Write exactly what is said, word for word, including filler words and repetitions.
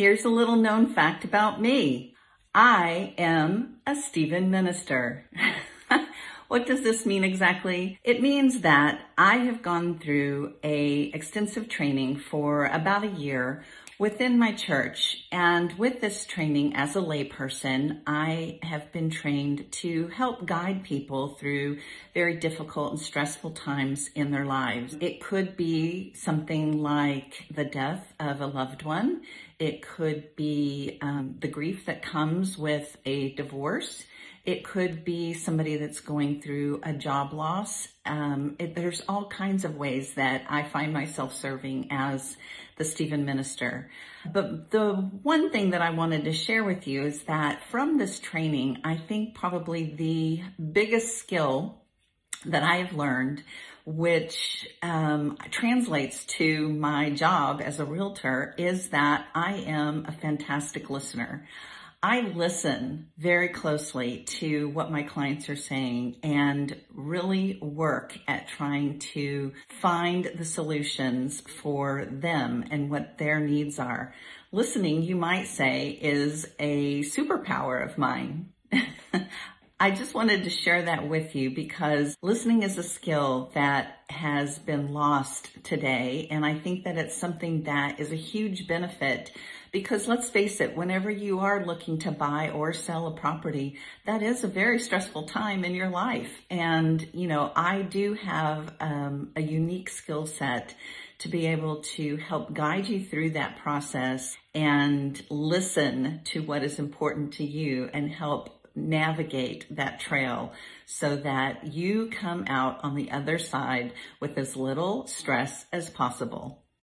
Here's a little known fact about me. I am a Stephen Minister. What does this mean exactly? It means that I have gone through a extensive training for about a year within my church. And with this training as a layperson, I have been trained to help guide people through very difficult and stressful times in their lives. It could be something like the death of a loved one. It could be um, the grief that comes with a divorce. It could be somebody that's going through a job loss. Um, it, there's all kinds of ways that I find myself serving as the Stephen Minister. But the one thing that I wanted to share with you is that from this training, I think probably the biggest skill that I have learned, which um, translates to my job as a realtor, is that I am a fantastic listener. I listen very closely to what my clients are saying and really work at trying to find the solutions for them and what their needs are. Listening, you might say, is a superpower of mine. I just wanted to share that with you because listening is a skill that has been lost today. And I think that it's something that is a huge benefit because let's face it, whenever you are looking to buy or sell a property, that is a very stressful time in your life. And, you know, I do have um, a unique skill set to be able to help guide you through that process and listen to what is important to you and help navigate that trail so that you come out on the other side with as little stress as possible.